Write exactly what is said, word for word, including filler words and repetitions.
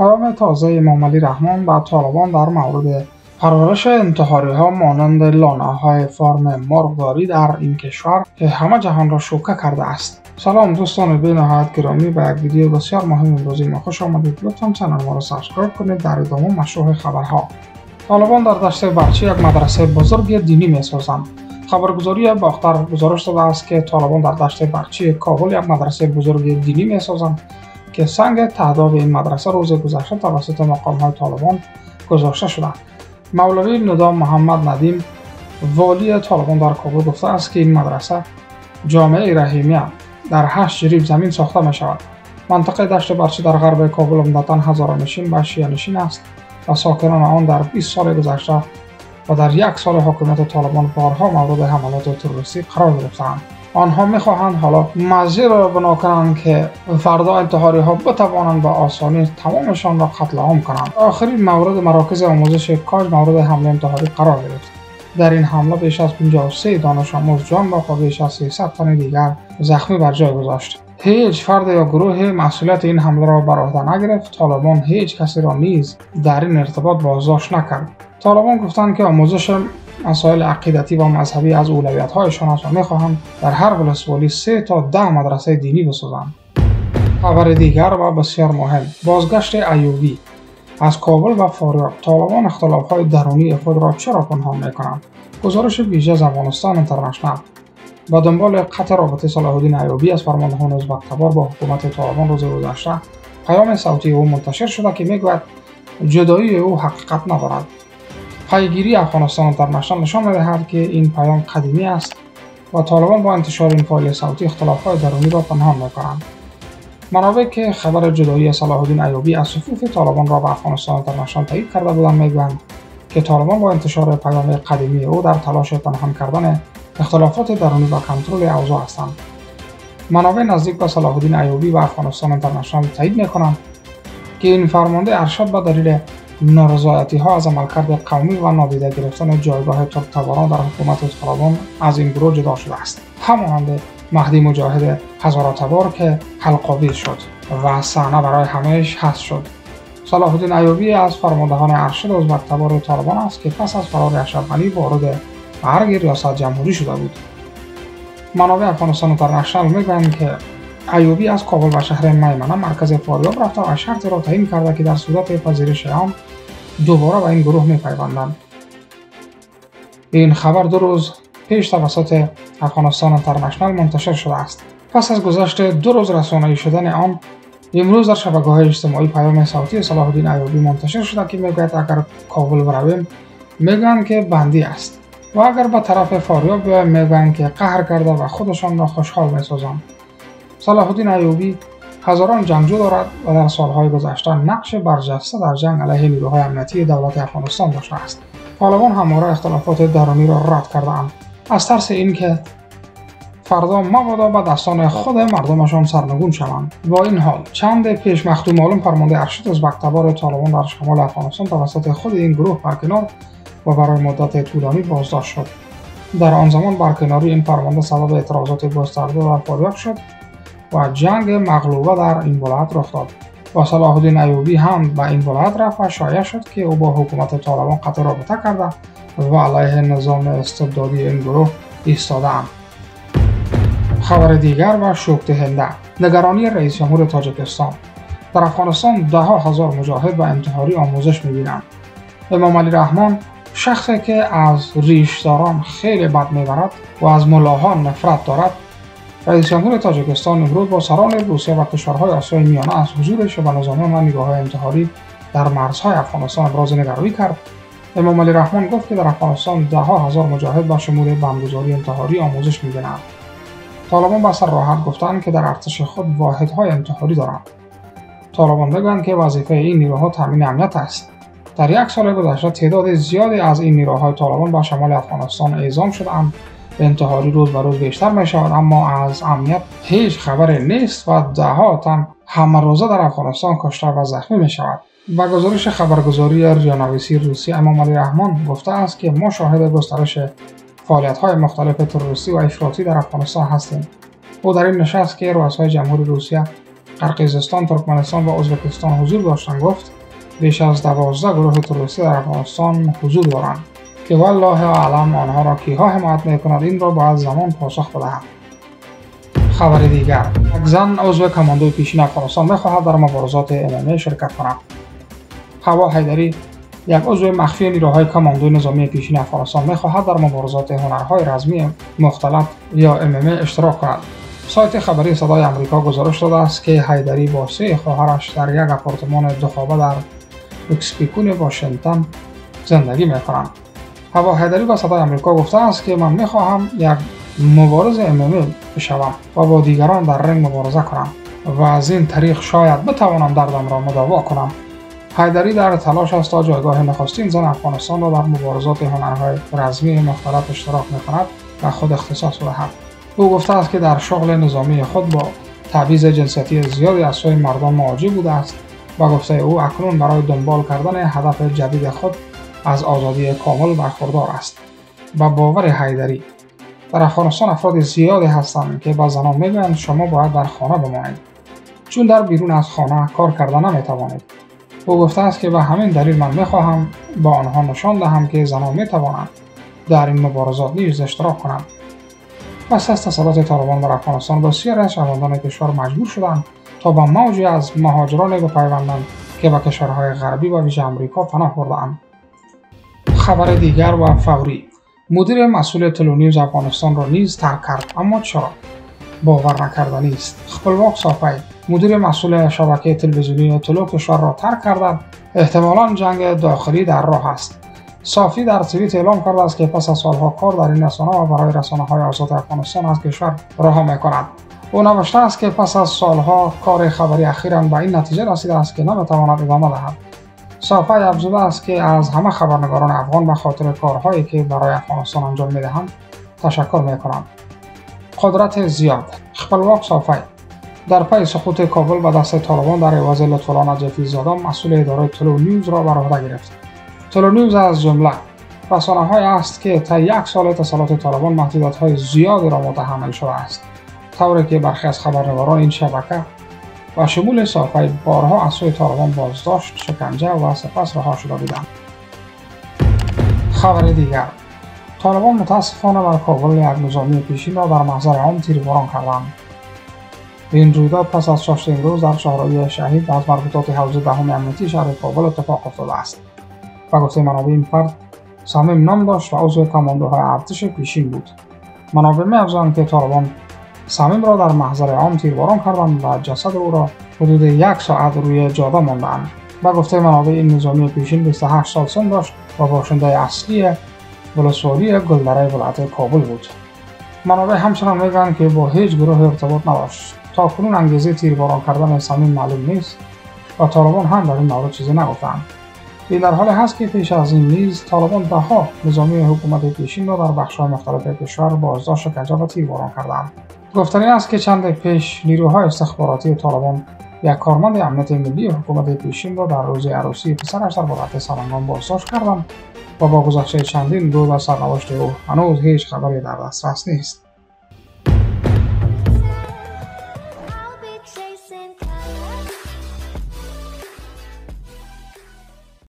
پیام تازه امام علی رحمان و طالبان در مورد پرورش انتحاری‌ها مانند لانه‌های فارم مرغداری در این کشور که همه جهان را شوکه کرده است. سلام دوستان بی‌نهایت گرامی، به یک ویدیو بسیار مهم امروزی ما خوش آمدید. لطفاً کانال ما را سابسکرایب کنید. در ادامه مشروع خبرها، طالبان در دشت برچی یک مدرسه بزرگ دینی می‌سازند. خبرگزاری باختر گزارش داده است که طالبان در دشت برچی کابل یک مدرسه بزرگ دینی می‌سازند که سنگ تهداب این مدرسه روز گذشته توسط مقام‌های طالبان گذاشته شده. مولوی ندام محمد ندیم، والی طالبان در کابل، گفته است که این مدرسه جامعه رحیمیه در هشت جریب زمین ساخته می شود. منطقه دشت برچی در غرب کابل عمدتاً هزارنشین و شیعه نشین است و ساکنان آن در بیست سال گذشته و در یک سال حکومت طالبان بارها مورد حملات تروریستی قرار گرفته‌اند. آنها می‌خواهند حالا مسجد را بنا کنند که فردا انتحاری‌ها بتوانند به آسانی تمامشان را قتل عام کنند. آخرین مورد مراکز آموزش کاج مورد حمله انتحاری قرار گرفت. در این حمله بیش از پنجاه و سه دانش آموز جان باخت و بیش از سیصد تن دیگر زخمی بر جای گذاشت. هیچ فرد یا گروه مسئولیت این حمله را بر عهده نگرفت. طالبان هیچ کسی را نیز در این ارتباط بازداشت نکرد. طالبان گفتند که آموزش مسائل عقیدتی و مذهبی از اولویت‌هایشان است و می‌خواهند در هر ولسوالی سه تا ده مدرسه دینی بسازند. خبر دیگر و بسیار مهم، بازگشت ایوبی از کابل و فاریاب، طالبان اختلاف‌های درونی خود را چرا پنهان می‌کنند؟ گزارش ویژه از افغانستان اینترنشنال. با دنبال قطع رابطه صلاح الدین ایوبی از فرماندهان ازبک‌تبار با حکومت طالبان روز گذشته، پیام صوتی او منتشر شده که می‌گوید جدایی او حقیقت ندارد. پیگیری افغانستان اینترنشنال نشان می‌دهد که این پیام قدیمی است و طالبان با انتشار این فایل صوتی اختلاف‌های درونی را پنهان می‌کنند. منابع که خبر جدایی صلاح الدین ایوبی از صفوف طالبان را به افغانستان اینترنشنال تایید کرده بودند می‌گویند که طالبان با انتشار پیام قدیمی او در تلاش پنهان کردن اختلافات درونی و کنترل اوضاع هستند. منابع نزدیک به صلاح الدین ایوبی و افغانستان اینترنشنال تایید می‌کنند که این فرمانده ارشد به دلیل نارضایتی‌ها از عملکرد قومی و نادیده گرفتن جایگاه ترک‌تباران در حکومت طالبان از این گروه جدا شده است. همانند مهدی مجاهده هزارتبار که حلق‌آویز شد و از صحنه برای همیش حذف شد. صلاح الدین ایوبی از فرماندهان ارشد ازبک‌تبار طالبان است که پس از فرار اشرف غنی وارد ارگ ریاست جمهوری شده بود. منابع افغانستان اینترنشنال می‌گویند که ایوبی از کابل و شهر میمنه مرکز فاریاب رفته و شرط را تعیین کرده که در صورت پذیرش آن دوباره به این گروه می‌پیوندند. این خبر دو روز پیش توسط افغانستان اینترنشنال منتشر شده است. پس از گذشت دو روز رسانه‌ای شدن آن، امروز در شبکه‌های اجتماعی پیام صوتی صلاح الدین ایوبی منتشر شده که می‌گوید اگر کابل برویم میگن که بندی است و اگر به طرف فاریاب برویم میگن که قهر کرده و خودشان را خوشحال می‌سازند. صلاح الدین ایوبی هزاران جنگجو دارد و در سالهای گذشته نقش برجسته در جنگ علیه نیروهای امنیتی دولت افغانستان داشته است. طالبان همواره اختلافات درونی را رد کرده‌اند از ترس اینکه فردا مبادا به دستان خود مردمشان سرنگون شوند. با این حال چند پیش مخدوم معلوم فرمانده ارشد ازبک‌تبار طالبان در شمال افغانستان توسط خود این گروه برکنار و برای مدت طولانی بازداشت شد. در آن زمان برکناری این فرمانده سبب اعتراضات گسترده در فاریاب شد و جنگ مغلوبه در این ولایت رخ داد و صلاح الدین ایوبی هم به این ولایت رفت و شایع شد که او با حکومت طالبان قطع رابطه کرده و علیه نظام استبدادی این گروه ایستاده‌اند. خبر دیگر و شوک دهنده، نگرانی رئیس جمهور تاجیکستان. در افغانستان ده ها هزار مجاهد و انتحاری آموزش می‌بینند. امام علی رحمان، شخصی که از ریشداران خیلی بد می‌برد و از ملاحان نفرت دارد، رئیس جمهور تاجیکستان امروز با سران روسیه و کشورهای آسیای میانه از حضورش به نظامیان و نیروهای انتحاری در مرزهای افغانستان ابراز نگرانی کرد. امام علی رحمان گفت که در افغانستان دهها هزار مجاهد با شمول بمبگذاری انتحاری آموزش می‌بینند. طالبان با صراحت گفتند که در ارتش خود واحدهای انتحاری دارند. طالبان می‌گویند که وظیفه این نیروها تامین امنیت است. در یک سال گذشته تعداد زیادی از این نیروهای طالبان به شمال افغانستان اعزام شده‌اند. انتحاری روز به روز بیشتر می‌شود، اما از امنیت هیچ خبری نیست و ده‌ها تن همه روزه در افغانستان کشته و زخمی می‌شود. با گزارش خبرگزاری ریانویسی روسی، امام علی رحمان گفته است که ما شاهد گسترش فعالیت‌های مختلف تروریستی و افراطی در افغانستان هستیم. او در این نشست که رؤسای جمهور روسیه در قزاقستان، ترکمنستان و ازبکستان حضور داشتند گفت بیش از دوازده گروه تروریستی در افغانستان حضور دارند که والله اعلم آنها را کیها حمایت میکنند، این را باید زمان پاسخ بدهد. خبر دیگر، یک زن عضو کماندوی پیشین افغانستان میخواهد در مبارزات ام ام ای شرکت کند. حوا حیدری، یک عضو مخفی نیروهای کماندوی نظامی پیشین افغانستان میخواهد در مبارزات هنرهای رزمی مختلف یا ام ام ای اشتراک کند. سایت خبری صدای آمریکا گزارش داده است که حیدری با سه خواهرش در یک آپارتمان دوخوابه در اکسپیکون واشنگتن زندگی میکنند. حوا حیدری به صدای آمریکا گفته است که من میخواهم یک مبارز ام ام ای بشوم و با دیگران در رنگ مبارزه کنم و از این طریق شاید بتوانم دردم را مداوا کنم. حیدری در تلاش است تا جایگاه نخستین زن افغانستان را در مبارزات هنرهای رزمی مختلف اشتراک میکند و خود اختصاص دهد. او گفته است که در شغل نظامی خود با تبعیض جنسیتی زیادی از سوی مردم مواجه بوده است و گفته او اکنون برای دنبال کردن هدف جدید خود از آزادی کامل برخوردار است. با باور حیدری، در افغانستان افراد زیادی هستند که به زنان میگویند شما باید در خانه بمانید چون در بیرون از خانه کار کردن نمیتوانید. او گفته است که به همین دلیل من میخواهم با آنها نشان دهم که زنان میتوانند در این مبارزات نیز اشتراک کنند. پس از تسلط طالبان بر افغانستان بسیاری از شهروندان کشور مجبور شدند تا به موجی از مهاجرانی بپیوندند که به کشورهای غربی و ویژه امریکا پناه بردهاند. خبر دیگر و فوری، مدیر مسئول طلوع نیوز افغانستان را نیز ترک کرد، اما چرا؟ باور نکردنی است. خپلواک صافی، مدیر مسئول شبکه تلویزیونی طلوع کشور را ترک کردند، احتمالاً جنگ داخلی در راه است. صافی در توییت اعلام کرده است که پس از سالها کار در این رسانه و برای رسانه‌های آزاد افغانستان از کشور رها می‌کند. او نوشته است که پس از سالها کار خبری اخیراً به این نتیجه رسیده است که نمی‌تواند ادامه دهد. صافی افزوده است که از همه خبرنگاران افغان به خاطر کارهایی که برای افغانستان انجام می‌دهند تشکر می‌کنم. قدرت زیاد، خپلواک صافی، در پی سقوط کابل به دست طالبان در عوض لطف‌الله نجفی زاده مسئول اداره طلوع نیوز را بر عهده گرفت. طلوع نیوز از جمله رسانه‌هایی است که تا یک سال تسلط طالبان محدودیت‌های زیادی را متحمل شده است، طوری که برخی از خبرنگاران این شبکه و شمول صافی بارها از سوی طالبان بازداشت، شکنجه و سپس رها شده بودند. خبر دیگر، طالبان متاسفانه بر کابل یک نظامی پیشین را در محضر عام تیرباران کردند. این رویداد پس از شش امروز در شهرهای شهید از مربوطات حوزه دهم امنیتی شهر کابل اتفاق افتاده است. با گفته منابع، این فرد صمیم نام داشت و عضو کماندوهای ارتش پیشین بود. منابع می‌افزایند که طالبان صمیم را در محضر عام تیرباران کردند و جسد او را حدود یک ساعت روی جاده ماندند. با گفته منابع، این نظامی پیشین بیست و هشت سال سن داشت و باشنده اصلی ولسوالی گلدره ولایت کابل بود. منابع همچنان می‌گویند که با هیچ گروه ارتباط نداشت. تاکنون انگیزه تیرباران کردن صمیم معلوم نیست و طالبان هم در این مورد چیزی نگفتند. این در حالی هست که پیش از این نیز طالبان دهها نظامی حکومت پیشین را در بخش‌های مختلف کشور بازداشت، شکنجه و تیرباران کردند. گفتنی است که چند پیش نیروهای استخباراتی طالبان یک کارمند امنیت ملی حکومت پیشین را در روز عروسی پسرش در ولایت سمنگان بازداشت کردند و با گذشت چندین روز از سرنوشت او هنوز هیچ خبری در دسترس نیست.